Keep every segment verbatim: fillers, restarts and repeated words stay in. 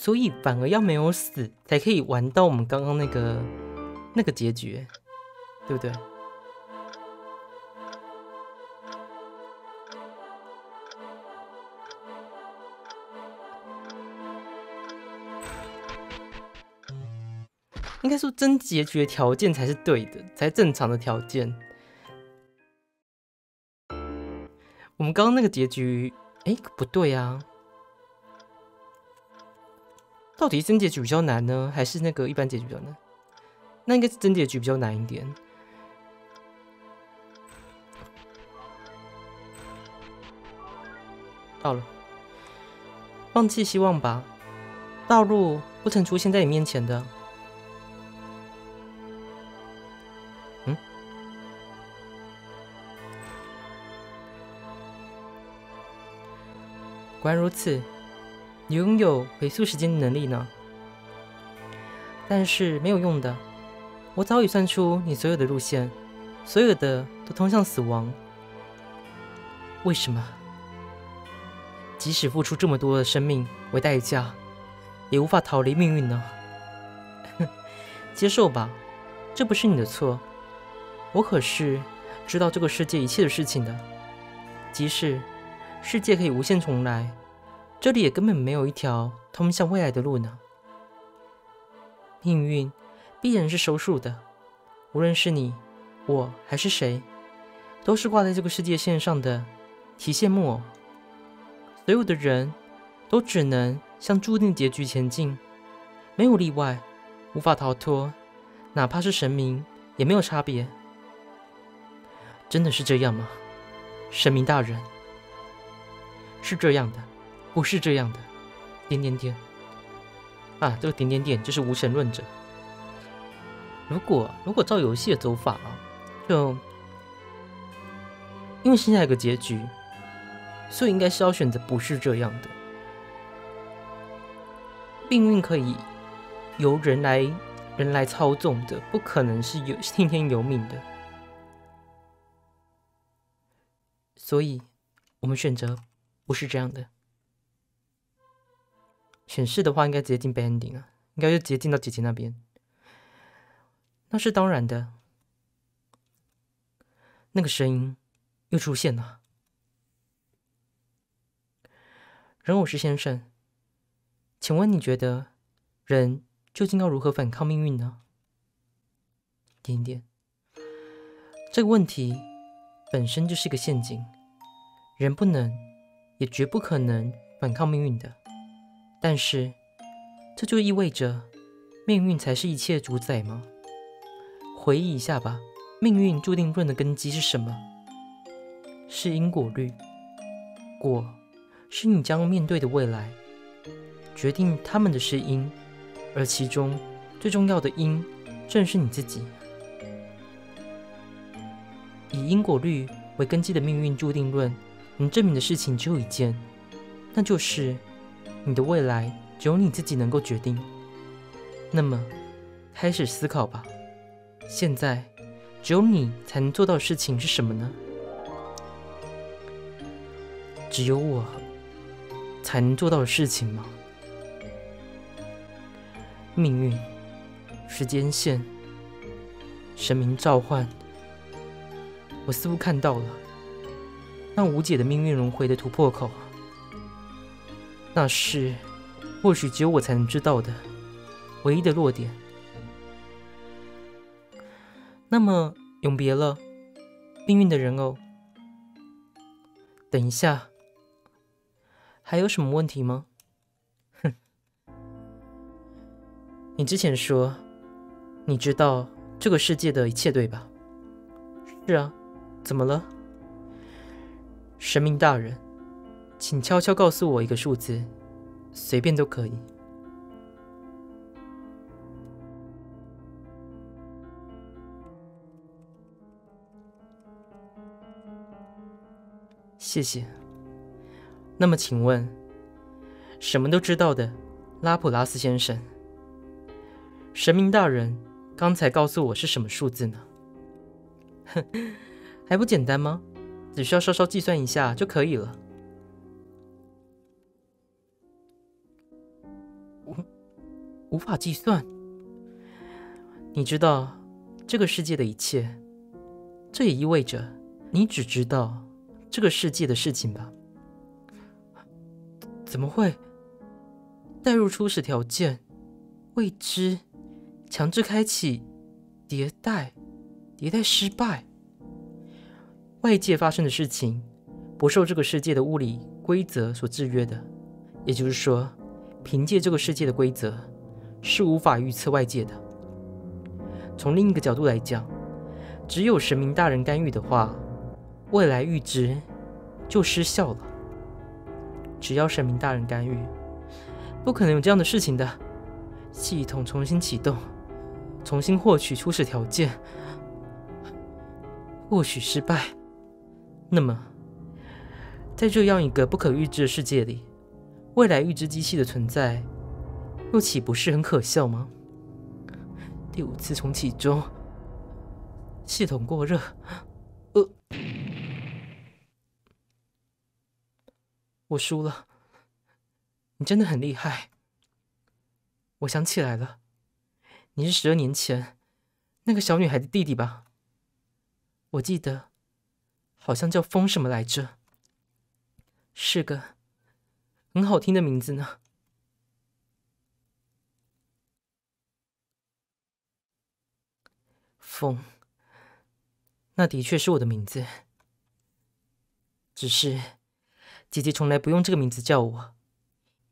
所以反而要没有死才可以玩到我们刚刚那个那个结局，对不对？应该说真结局的条件才是对的，才是正常的条件。我们刚刚那个结局，哎、欸，不对啊。 到底真结局比较难呢，还是那个一般结局比较难？那应该是真结局比较难一点。到了，放弃希望吧，道路不曾出现在你面前的。嗯？果然如此。 你拥有回溯时间的能力呢，但是没有用的。我早已算出你所有的路线，所有的都通向死亡。为什么？即使付出这么多的生命为代价，也无法逃离命运呢？接受吧，这不是你的错。我可是知道这个世界一切的事情的，即使世界可以无限重来。 这里也根本没有一条通向未来的路呢。命运必然是收束的，无论是你、我还是谁，都是挂在这个世界线上的提线木偶。所有的人都只能向注定结局前进，没有例外，无法逃脱，哪怕是神明也没有差别。真的是这样吗？神明大人，是这样的。 不是这样的，点点点啊！这个点点点就是无神论者。如果如果照游戏的走法啊，就因为现在有个结局，所以应该是要选择不是这样的。命运可以由人来人来操纵的，不可能是由听天由命的。所以我们选择不是这样的。 选是的话，应该直接进 banding 啊，应该就直接进到姐姐那边。那是当然的。那个声音又出现了。人偶师先生，请问你觉得人究竟要如何反抗命运呢？点点，这个问题本身就是一个陷阱。人不能，也绝不可能反抗命运的。 但是，这就意味着命运才是一切主宰吗？回忆一下吧，命运注定论的根基是什么？是因果律。果是你将面对的未来，决定他们的是因，而其中最重要的因正是你自己。以因果律为根基的命运注定论，能证明的事情只有一件，那就是。 你的未来只有你自己能够决定。那么，开始思考吧。现在，只有你才能做到的事情是什么呢？只有我才能做到的事情吗？命运、时间线、神明召唤，我似乎看到了那无解的命运轮回的突破口。 那是，或许只有我才能知道的唯一的落点。那么，永别了，命运的人偶。等一下，还有什么问题吗？哼，你之前说，你知道这个世界的一切，对吧？是啊，怎么了？神明大人。 请悄悄告诉我一个数字，随便都可以。谢谢。那么，请问，什么都知道的拉普拉斯先生，神明大人刚才告诉我是什么数字呢？哼，还不简单吗？只需要稍稍计算一下就可以了。无法计算。你知道这个世界的一切，这也意味着你只知道这个世界的事情吧？怎么会？代入初始条件，未知，强制开启，迭代，迭代失败。外界发生的事情不受这个世界的物理规则所制约的，也就是说，凭借这个世界的规则是无法预测外界的。从另一个角度来讲，只有神明大人干预的话，未来预知就失效了。只要神明大人干预，不可能有这样的事情的。系统重新启动，重新获取初始条件，或许失败。那么，在这样一个不可预知的世界里，未来预知机器的存在，又岂不是很可笑吗？第五次重启中，系统过热，呃，我输了。你真的很厉害。我想起来了，你是十二年前那个小女孩的弟弟吧？我记得，好像叫风什么来着，是个很好听的名字呢。风，那的确是我的名字，只是姐姐从来不用这个名字叫我，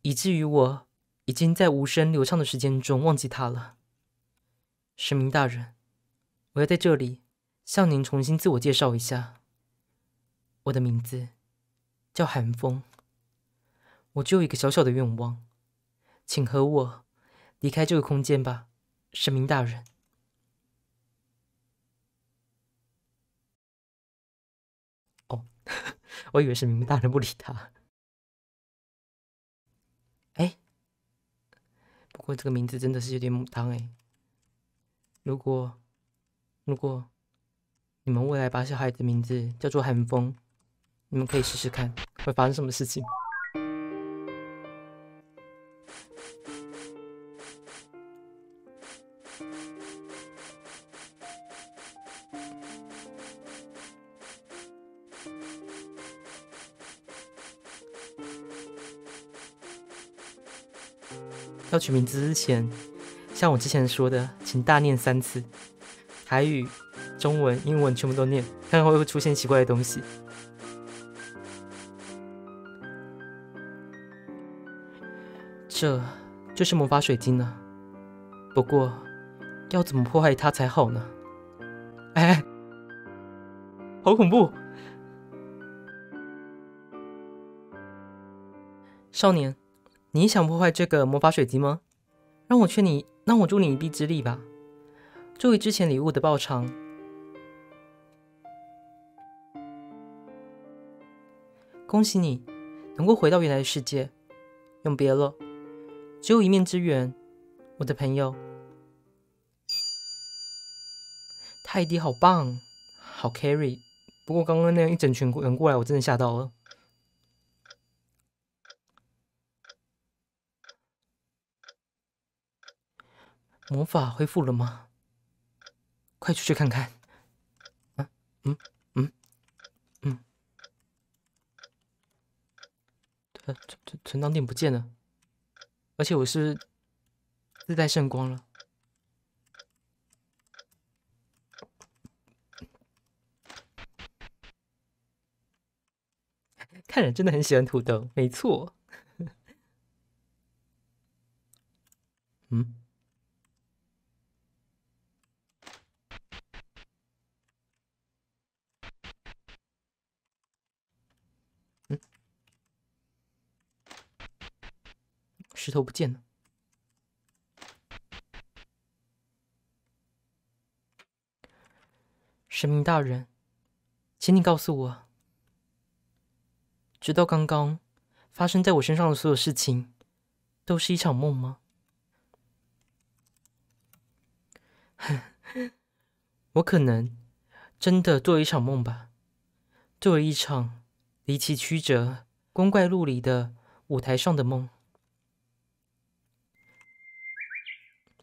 以至于我已经在无声流畅的时间中忘记它了。神明大人，我要在这里向您重新自我介绍一下，我的名字叫寒风。我只有一个小小的愿望，请和我离开这个空间吧，神明大人。哦，我以为神明大人不理他。哎，不过这个名字真的是有点母汤哎。如果，如果。你们未来把小孩的名字叫做寒风，你们可以试试看会发生什么事情。要取名字之前，像我之前说的，请大念三次台语、中文、英文全部都念，看看会不会出现奇怪的东西。这就是魔法水晶呢，不过要怎么破坏它才好呢？哎，好恐怖！少年，你想破坏这个魔法水晶吗？让我劝你，让我助你一臂之力吧，作为之前礼物的报偿。恭喜你能够回到原来的世界，永别了，只有一面之缘，我的朋友。泰迪好棒，好 carry。不过刚刚那样一整群人过来，我真的吓到了。魔法恢复了吗？快出去看看。啊，嗯。存存存档点不见了，而且我是自带圣光了。看人真的很喜欢土豆，没错。嗯，石头不见了。神明大人，请你告诉我，直到刚刚发生在我身上的所有事情，都是一场梦吗？我可能真的做一场梦吧，做一场离奇曲折、光怪陆离的舞台上的梦。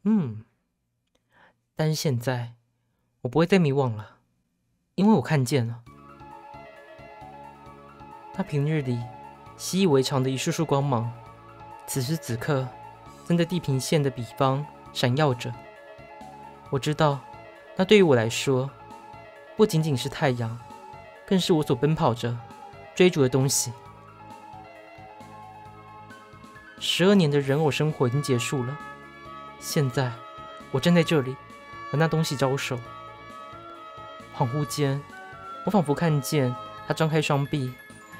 嗯，但是现在我不会再迷惘了，因为我看见了。他平日里习以为常的一束束光芒，此时此刻正在地平线的彼方闪耀着。我知道，那对于我来说，不仅仅是太阳，更是我所奔跑着、追逐的东西。十二年的人偶生活已经结束了，现在我站在这里，和那东西招手。恍惚间，我仿佛看见她张开双臂，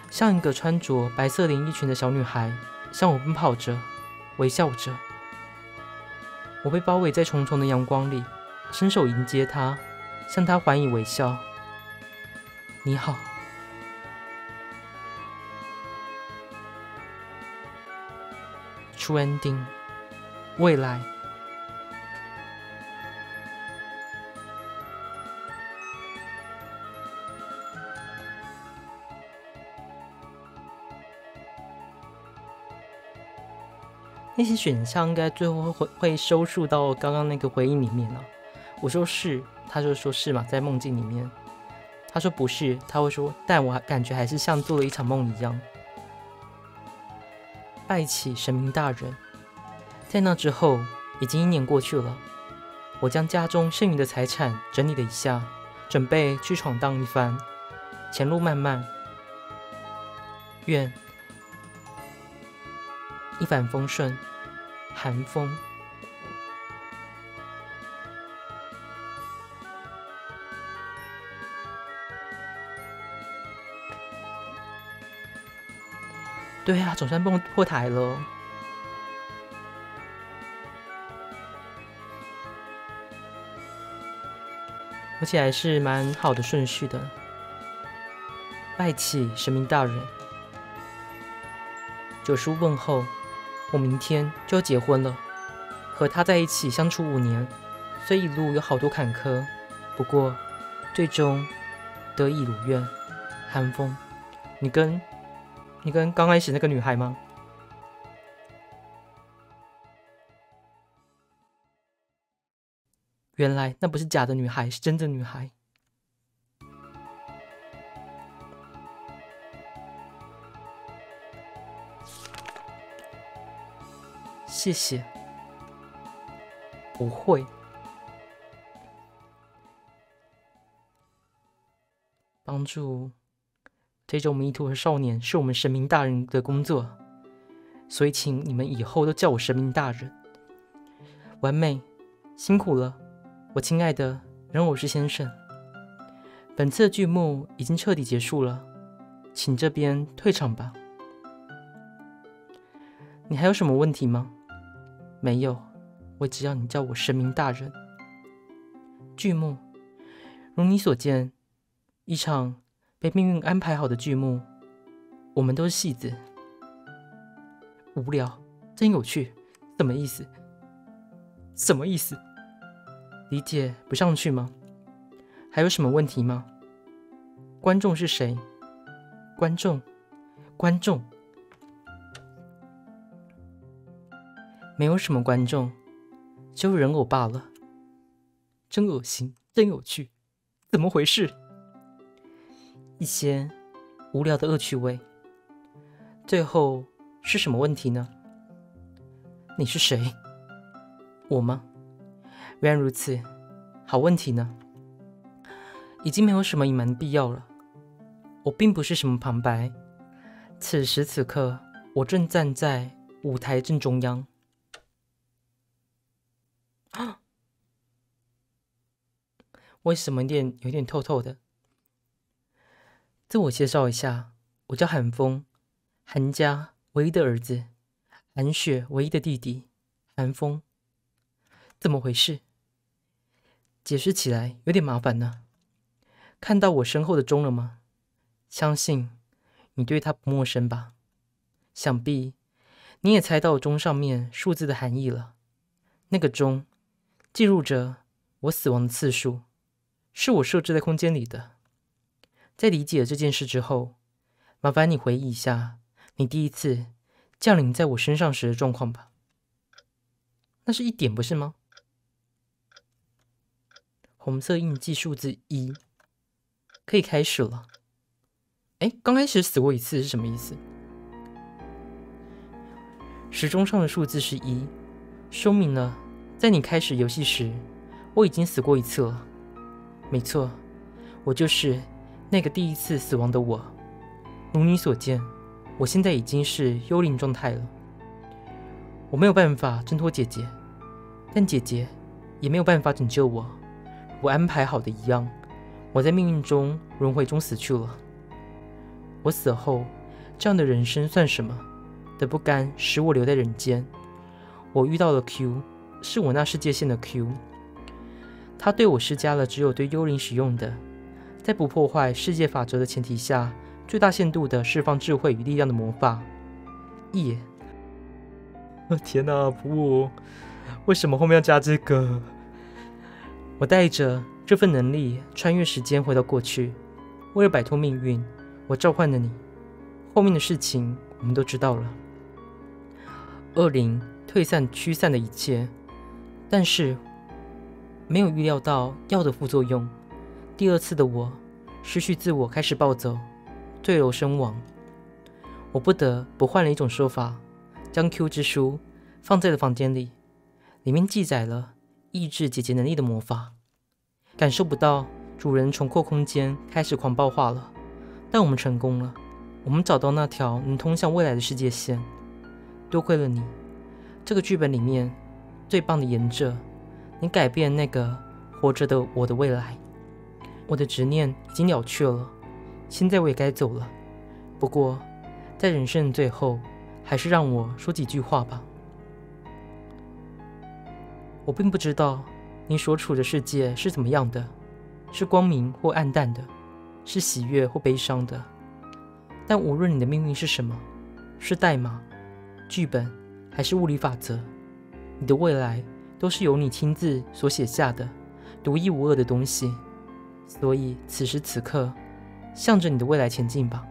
像一个穿着白色连衣裙的小女孩，向我奔跑着，微笑着。我被包围在重重的阳光里，伸手迎接她，向她还以微笑。你好。True ending， 未来。那些选项应该最后会会收束到刚刚那个回应里面了、啊。我说是，他就说是嘛，在梦境里面。他说不是，他会说，但我感觉还是像做了一场梦一样。拜启神明大人。在那之后，已经一年过去了。我将家中剩余的财产整理了一下，准备去闯荡一番。前路漫漫，愿一帆风顺。寒风。对啊，总算破破台了。而且还是蛮好的顺序的。拜启神明大人，九叔问候，我明天就要结婚了。和他在一起相处五年，虽一路有好多坎坷，不过最终得以如愿。寒风，你跟。你跟刚开始那个女孩吗？原来那不是假的女孩，是真的女孩。谢谢。不会。帮助。这种迷途的少年是我们神明大人的工作，所以请你们以后都叫我神明大人。完美，辛苦了，我亲爱的人偶师先生。本次的剧目已经彻底结束了，请这边退场吧。你还有什么问题吗？没有，我只要你叫我神明大人。剧目，如你所见，一场被命运安排好的剧目，我们都是戏子。无聊，真有趣，什么意思？什么意思？理解不上去吗？还有什么问题吗？观众是谁？观众，观众，没有什么观众，只有人偶罢了。真恶心，真有趣，怎么回事？一些无聊的恶趣味，最后是什么问题呢？你是谁？我吗？原来如此，好问题呢。已经没有什么隐瞒的必要了。我并不是什么旁白，此时此刻，我正站在舞台正中央。啊！为什么有点有点透透的？自我介绍一下，我叫寒风，寒家唯一的儿子，寒雪唯一的弟弟，寒风。怎么回事？解释起来有点麻烦呢、啊。看到我身后的钟了吗？相信你对他不陌生吧？想必你也猜到钟上面数字的含义了。那个钟记录着我死亡的次数，是我设置在空间里的。在理解这件事之后，麻烦你回忆一下你第一次降临在我身上时的状况吧。那是一点，不是吗？红色印记数字一，可以开始了。哎，刚开始死过一次是什么意思？时钟上的数字是一，说明了在你开始游戏时，我已经死过一次了。没错，我就是那个第一次死亡的我。如你所见，我现在已经是幽灵状态了。我没有办法挣脱姐姐，但姐姐也没有办法拯救我。我安排好的一样，我在命运中轮回中死去了。我死后，这样的人生算什么？的不甘使我留在人间。我遇到了 Q， 是我那世界线的 Q。他对我施加了只有对幽灵使用的，在不破坏世界法则的前提下，最大限度的释放智慧与力量的魔法。耶！天哪，不，为什么后面要加这个？我带着这份能力穿越时间回到过去，为了摆脱命运，我召唤了你。后面的事情我们都知道了。恶灵退散驱散的一切，但是没有预料到药的副作用。第二次的我失去自我，开始暴走，坠楼身亡。我不得不换了一种说法，将 Q 之书放在了房间里，里面记载了抑制姐姐能力的魔法。感受不到主人重扩空间开始狂暴化了，但我们成功了。我们找到那条能通向未来的世界线，多亏了你。这个剧本里面最棒的演者，你改变那个活着的我的未来。我的执念已经了却了，现在我也该走了。不过，在人生的最后，还是让我说几句话吧。我并不知道你所处的世界是怎么样的，是光明或暗淡的，是喜悦或悲伤的。但无论你的命运是什么，是代码、剧本还是物理法则，你的未来都是由你亲自所写下的独一无二的东西。所以此时此刻，向着你的未来前进吧，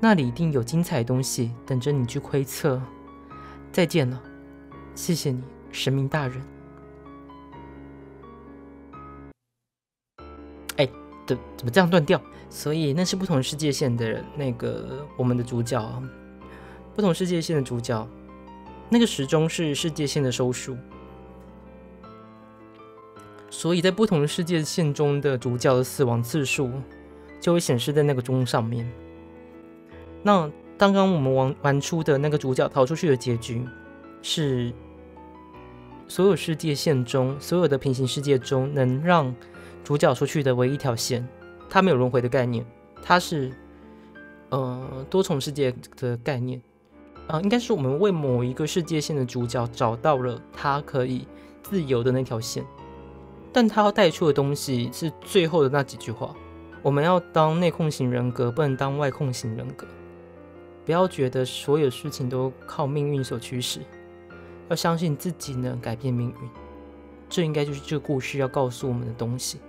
那里一定有精彩的东西等着你去窥测。再见了，谢谢你，神明大人。哎，怎怎么这样断掉？所以那是不同世界线的那个我们的主角啊，不同世界线的主角，那个时钟是世界线的收束，所以在不同的世界线中的主角的死亡次数就会显示在那个钟上面。那刚刚我们玩玩出的那个主角逃出去的结局，是所有世界线中所有的平行世界中能让主角出去的唯一一条线。它没有轮回的概念，它是呃多重世界的概念啊、呃，应该是我们为某一个世界线的主角找到了他可以自由的那条线，但他要带出的东西是最后的那几句话：我们要当内控型人格，不能当外控型人格。不要觉得所有事情都靠命运所驱使，要相信自己能改变命运。这应该就是这个故事要告诉我们的东西。